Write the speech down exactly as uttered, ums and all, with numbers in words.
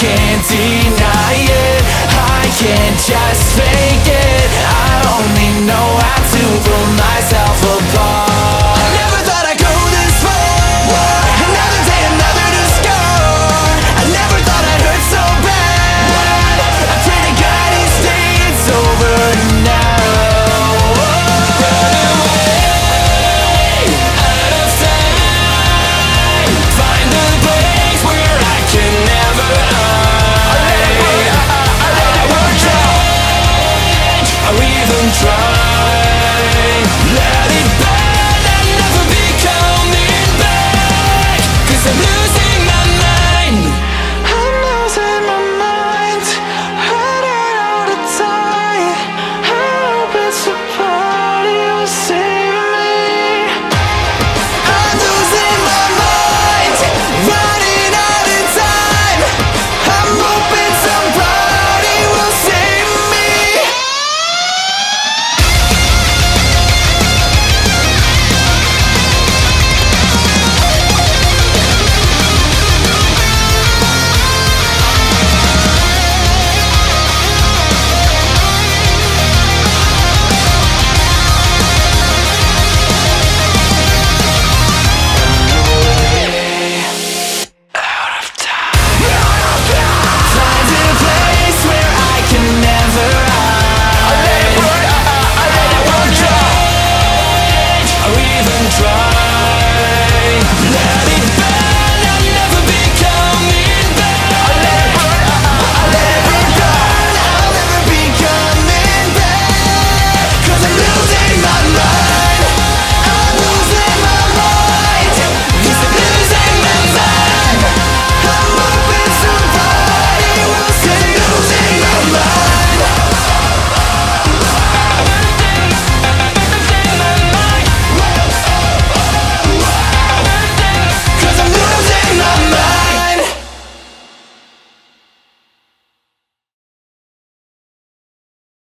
can't deny it, I can't just fake it.